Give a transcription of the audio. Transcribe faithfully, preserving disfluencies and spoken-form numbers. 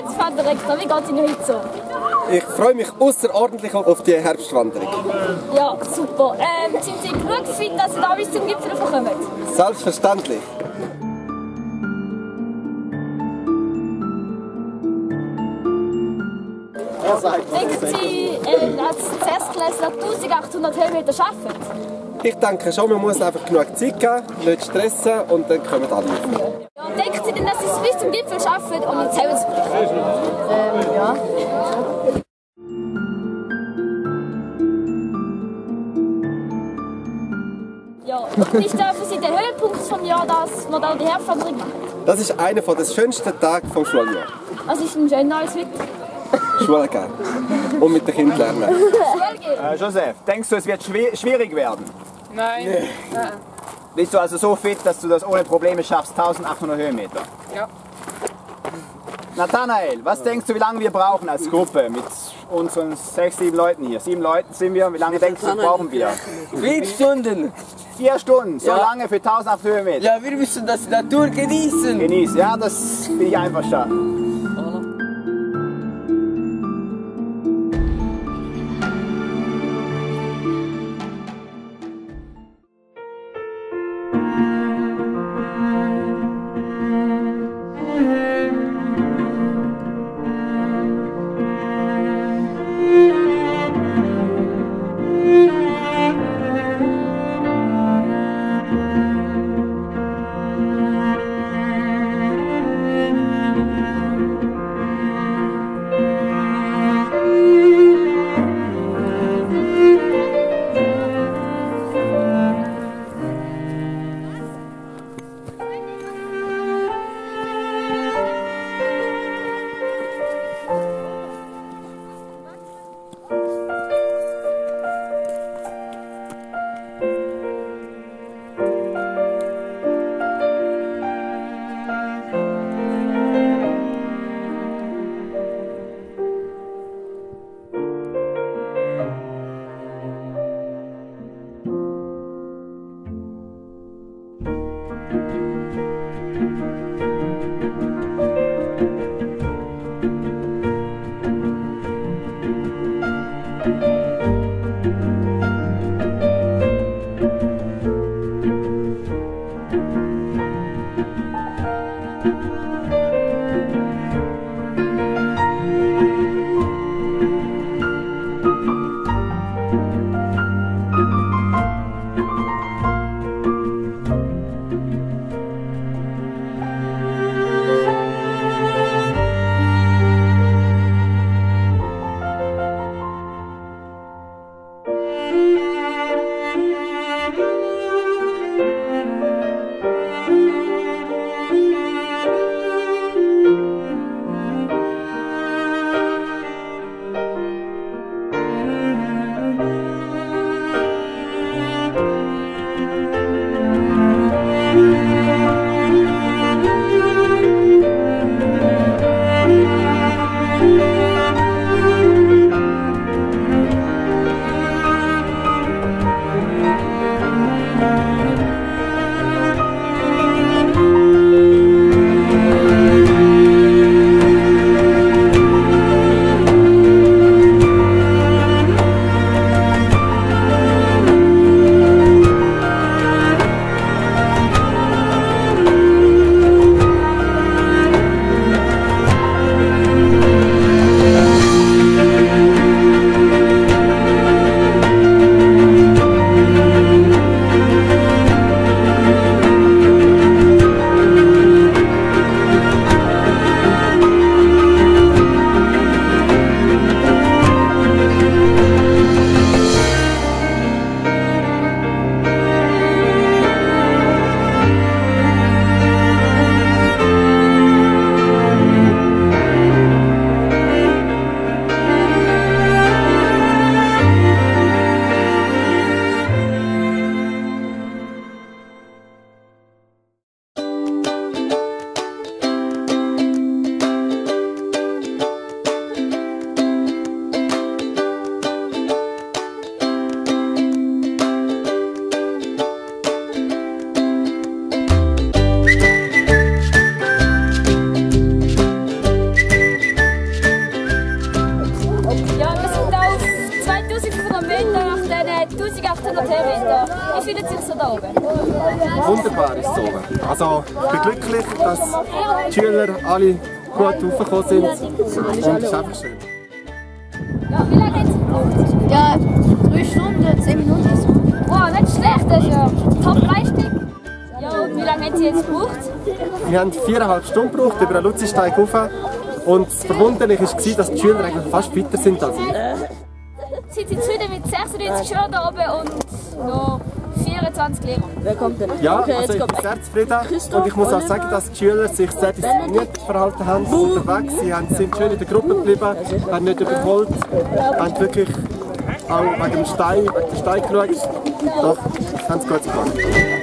Jetzt fährt der Rex, wie geht es Ihnen heute so? Ich freue mich außerordentlich auf die Herbstwanderung. Ja, super. Ähm, sind Sie genug fit, dass Sie da bis zum Gipfel kommen? Selbstverständlich. Denken Sie, äh, als Erstklässler eintausendachthundert Höhenmeter schaffen? Ich denke schon, man muss einfach genug Zeit geben, nicht stressen und dann kommen alle. Ja, denken Sie denn, dass Sie es bis zum Gipfel schaffen und nicht selbst brechen? Ähm, ja. Ja, und ist das für Sie der Höhepunkt vom Jahr, dass man da die Herbstwanderung macht? Das ist einer der schönsten Tage vom Schuljahr. Was ist denn schöner als heute? Schule gehen und mit den Kindern lernen. Äh, Josef, denkst du, es wird schwi schwierig werden? Nein. Nee. Nein. Bist du also so fit, dass du das ohne Probleme schaffst, eintausendachthundert Höhenmeter? Ja. Nathanael, was denkst du, wie lange wir brauchen als Gruppe mit unseren sechs, sieben Leuten hier? Sieben Leuten sind wir, wie lange denkst du, brauchen wir? Vier Stunden. Vier Stunden, so ja. Lange für eintausendachthundert Höhenmeter? Ja, wir müssen das Natur genießen. Genießen, ja, das bin ich einverstanden. Wunderbar ist es oben. Also ich bin glücklich, dass die Schüler alle gut raufgekommen sind und es ist einfach schön. Ja, drei Stunden, zehn Minuten. Wow, nicht schlecht, das ist ja Top-Leistung. Ja, und wie lange haben Sie jetzt gebraucht? Wir haben viereinhalb Stunden gebraucht, über den Luzis-Steig rauf. Und das Verwunderliche war, dass die Schüler eigentlich fast weiter sind als ich. Sie sind zufrieden mit sechsundneunzig Schülern da oben und noch vierundzwanzig Lehrern. Wer kommt denn? Ja, okay, also ich bin sehr zufrieden und ich muss auch sagen, dass die Schüler sich sehr diszipliniert verhalten haben unterwegs. Sie sind schön in der Gruppe geblieben, haben nicht überholt, haben wirklich auch wegen dem Stein, wegen dem Stein geschaut. Doch, haben es gut gemacht.